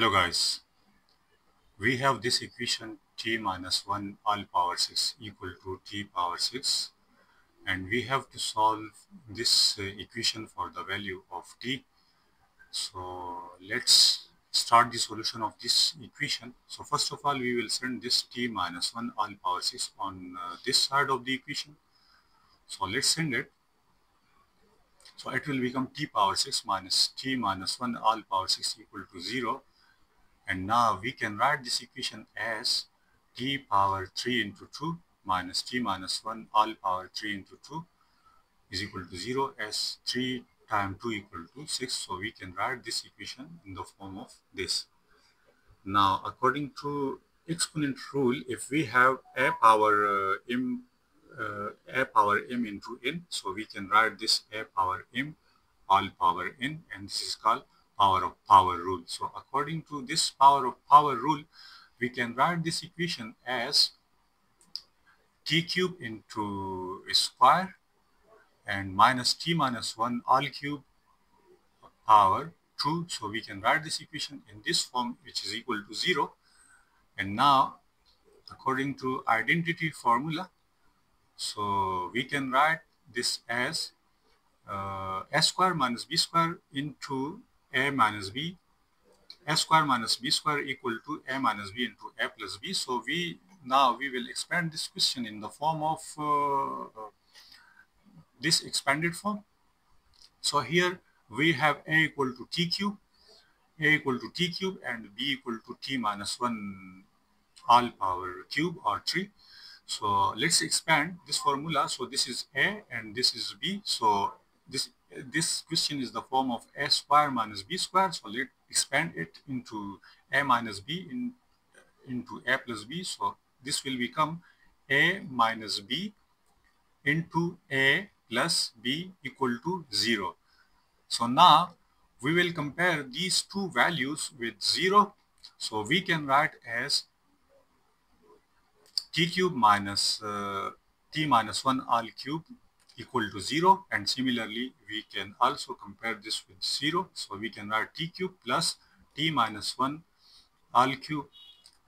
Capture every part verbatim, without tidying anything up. Hello guys, we have this equation t minus one all power six equal to t power six, and we have to solve this equation for the value of t. So let's start the solution of this equation. So first of all, we will send this t minus one all power six on uh, this side of the equation. So let's send it. So it will become t power six minus t minus one all power six equal to zero. And now we can write this equation as t power three into two minus t minus one all power three into two is equal to zero, as three times two equal to six. So we can write this equation in the form of this. Now, according to exponent rule, if we have a power uh, m uh, a power m into n, so we can write this a power m all power n, and this is called power of power rule. So according to this power of power rule, we can write this equation as t cube into square and minus t minus one all cube power two. So we can write this equation in this form, which is equal to zero. And now, according to identity formula, so we can write this as uh, a square minus b square into a minus b, a square minus b square equal to a minus b into a plus b. So we now we will expand this question in the form of uh, this expanded form. So here we have a equal to t cube, a equal to t cube, and b equal to t minus one all power cube or three. So let's expand this formula. So this is a and this is b. So this this question is the form of a square minus b square. So let's expand it into a minus b in, into a plus b. So this will become a minus b into a plus b equal to zero. So now we will compare these two values with zero. So we can write as t cube minus uh, t minus one all cube equal to zero, and similarly we can also compare this with zero. So we can write t cube plus t minus one all cube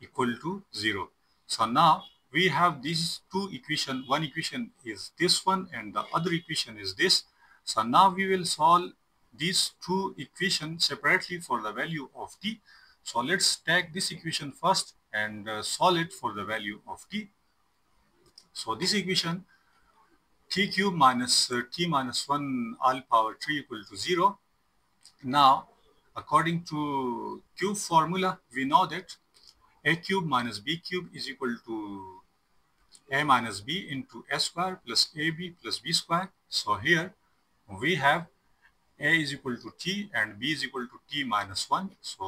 equal to zero. So now we have these two equations. One equation is this one and the other equation is this. So now we will solve these two equations separately for the value of t. So let's take this equation first and uh, solve it for the value of t. So this equation t cube minus uh, t minus one all power three equal to zero. Now, according to cube formula, we know that a cube minus b cube is equal to a minus b into a square plus ab plus b square. So here we have a is equal to t and b is equal to t minus one. So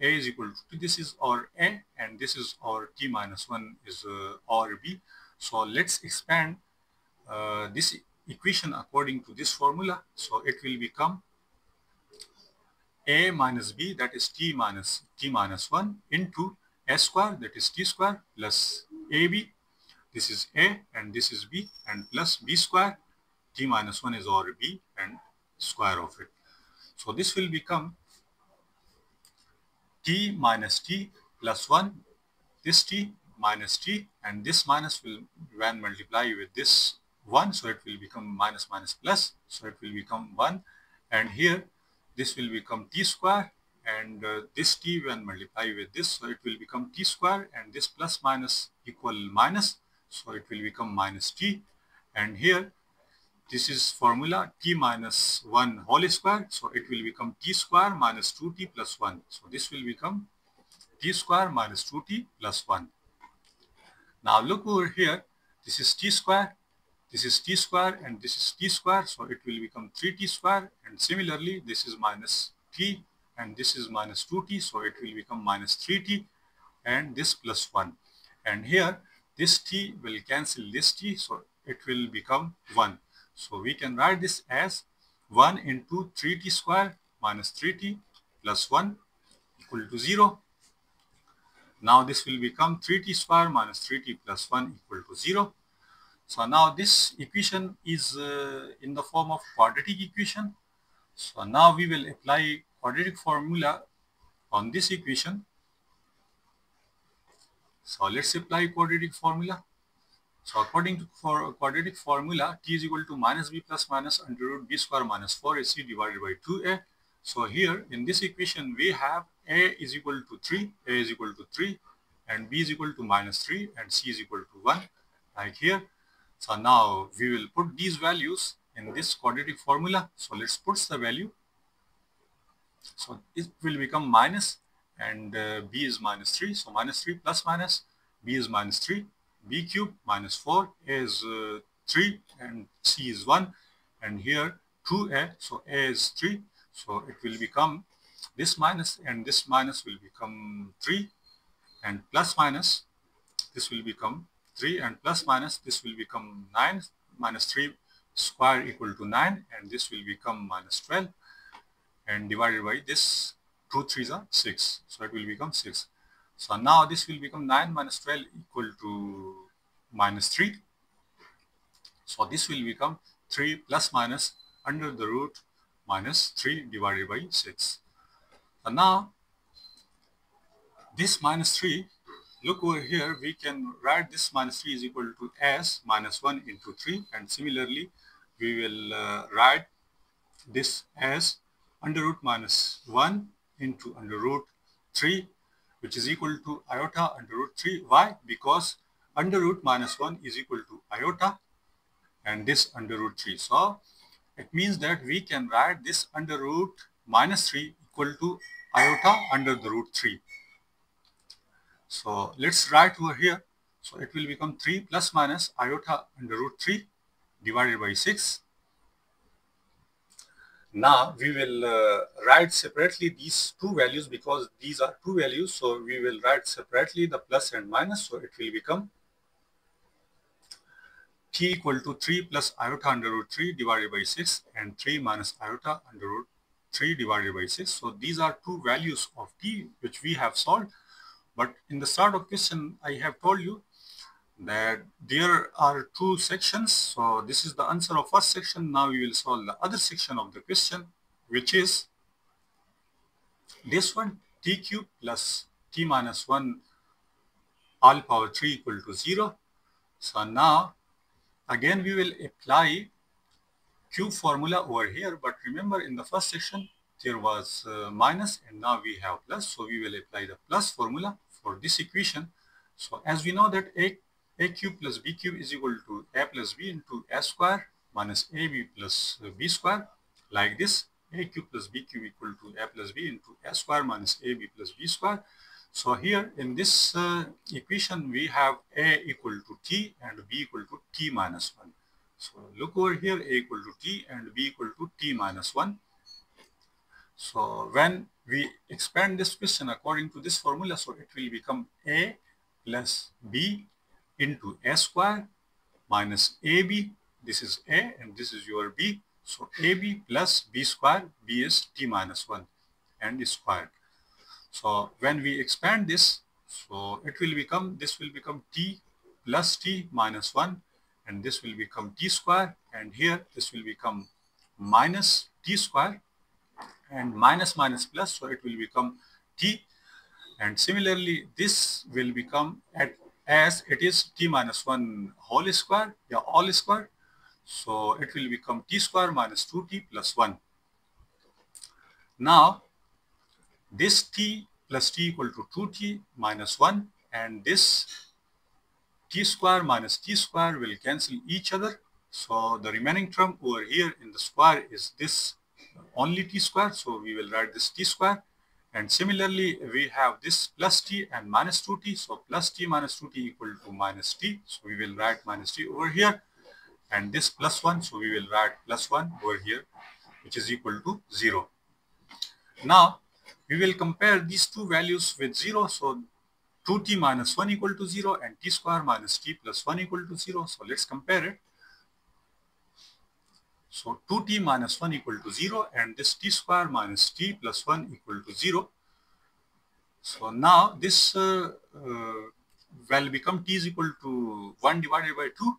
a is equal to t. This is our a and this is our t minus one is uh, our b. So let's expand uh, this equation according to this formula. So it will become a minus b, that is t minus t minus one, into a square, that is t square, plus ab, this is a and this is b, and plus b square, t minus one is our b and square of it. So this will become t minus t plus one, this t minus t, and this minus will when multiply with this one, so it will become minus minus plus, so it will become one, and here this will become t square, and uh, this t when multiply with this, so it will become t square, and this plus minus equal minus, so it will become minus t, and here this is formula t minus one whole square, so it will become t square minus two t plus one, so this will become t square minus two t plus one. Now look over here, this is t square, this is t square, and this is t square, so it will become three t square, and similarly this is minus t and this is minus two t, so it will become minus three t, and this plus one, and here this t will cancel this t, so it will become one. So we can write this as one into three t square minus three t plus one equal to zero. Now this will become three t square minus three t plus one equal to zero. So now this equation is uh, in the form of quadratic equation. So now we will apply quadratic formula on this equation. So let's apply quadratic formula. So according to for quadratic formula, t is equal to minus b plus minus under root b square minus four a c divided by two a. So here in this equation we have a is equal to three, a is equal to three, and b is equal to minus three, and c is equal to one, like here. So now we will put these values in this quadratic formula. So let's put the value. So it will become minus, and uh, b is minus three. So minus three plus minus, b is minus three, b cubed minus four, a is uh, three, and c is one, and here two a, so a is three. So it will become this minus, and this minus will become three, and plus minus, this will become three, and plus minus, this will become nine, minus three square equal to nine, and this will become minus twelve, and divided by this, two threes are six, so it will become six. So now this will become nine minus twelve equal to minus three. So this will become three plus minus under the root minus three divided by six. So now this minus three, look over here, we can write this minus three is equal to s minus one into three, and similarly we will uh, write this as under root minus one into under root three, which is equal to iota under root three. Why? Because under root minus one is equal to iota and this under root three. So it means that we can write this under root minus three equal to iota under the root three. So let's write over here. So it will become three plus minus iota under root three divided by six. Now we will uh, write separately these two values, because these are two values. So we will write separately the plus and minus. So it will become t equal to three plus iota under root three divided by six, and three minus iota under root three divided by six. So these are two values of t which we have solved. But in the start of question, I have told you that there are two sections. So this is the answer of first section. Now we will solve the other section of the question, which is this one, t cubed plus t minus one all power three equal to zero. So now again we will apply cube formula over here, but remember in the first section there was uh, minus, and now we have plus. So we will apply the plus formula for this equation. So as we know that a a cube plus b cube is equal to a plus b into a square minus ab plus b square, like this, a cube plus b cube equal to a plus b into a square minus ab plus b square. So here in this uh, equation we have a equal to t and b equal to t minus one. So look over here, a equal to t and b equal to t minus one. So when we expand this question according to this formula, so it will become a plus b into a square minus ab, this is a and this is your b, so ab plus b square, b is t minus one and squared. So when we expand this, so it will become, this will become t plus t minus one, and this will become t square, and here this will become minus t square, and minus minus plus, so it will become t, and similarly this will become at as it is t minus one whole square, yeah, all square. So it will become t square minus two t plus one. Now this t plus t equal to two t minus one, and this t square minus t square will cancel each other. So the remaining term over here in the square is this only t square. So we will write this t square. And similarly, we have this plus t and minus two t. So plus t minus two t equal to minus t. So we will write minus t over here. And this plus one, so we will write plus one over here, which is equal to zero. Now, we will compare these two values with zero. So two t minus one equal to zero, and t square minus t plus one equal to zero. So let's compare it. So two t minus one equal to zero, and this t square minus t plus one equal to zero. So now this uh, uh, will become t is equal to one divided by two.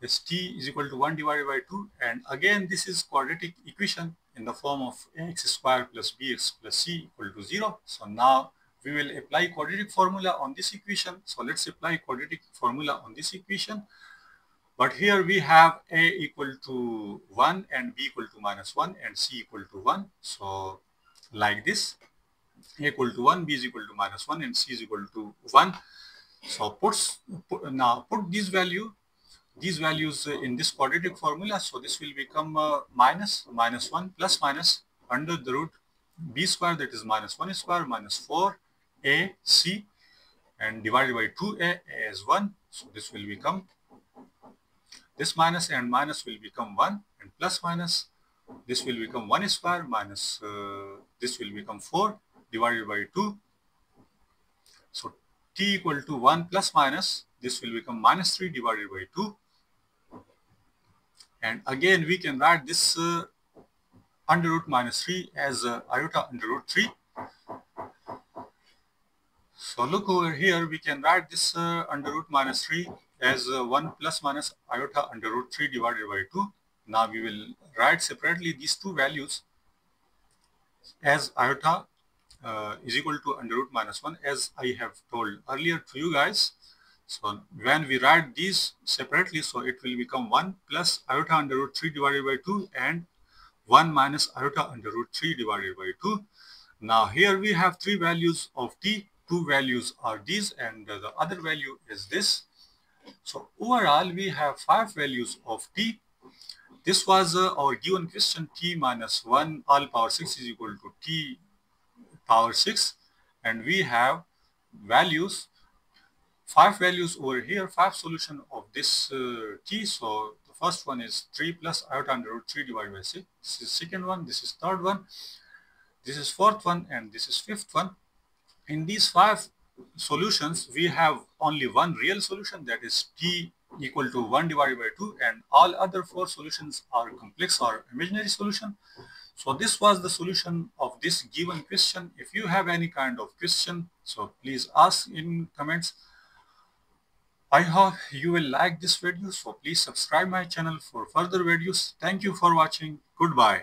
this t is equal to one divided by two, and again this is quadratic equation in the form of ax squared plus bx plus c equal to zero. So now we will apply quadratic formula on this equation. So let's apply quadratic formula on this equation. But here we have a equal to one and b equal to minus one and c equal to one. So like this, a equal to one, b is equal to minus one and c is equal to one. So puts, put, now put these value, these values in this quadratic formula. So this will become uh, minus, minus one plus minus under the root b square, that is minus one square minus four a c, and divided by two a, a is one. So this will become this minus and minus will become one, and plus minus this will become one square minus uh, this will become four divided by two. So t equal to one plus minus, this will become minus three divided by two. And again we can write this uh, under root minus three as uh, iota under root three. So look over here, we can write this uh, under root minus three as uh, one plus minus iota under root three divided by two. Now we will write separately these two values as iota uh, is equal to under root minus one, as I have told earlier to you guys. So when we write these separately, so it will become one plus iota under root three divided by two and one minus iota under root three divided by two. Now here we have three values of t. Two values are these and uh, the other value is this. So overall we have five values of t. This was uh, our given question, t minus one all power six is equal to t power six, and we have values, five values over here, five solution of this uh, t. So the first one is three plus iota under root three divided by six. This is second one, this is third one, this is fourth one, and this is fifth one. In these five solutions we have only one real solution, that is t equal to one divided by two, and all other four solutions are complex or imaginary solution. So this was the solution of this given question. If you have any kind of question, so please ask in comments. I hope you will like this video, so please subscribe my channel for further videos. Thank you for watching. Goodbye.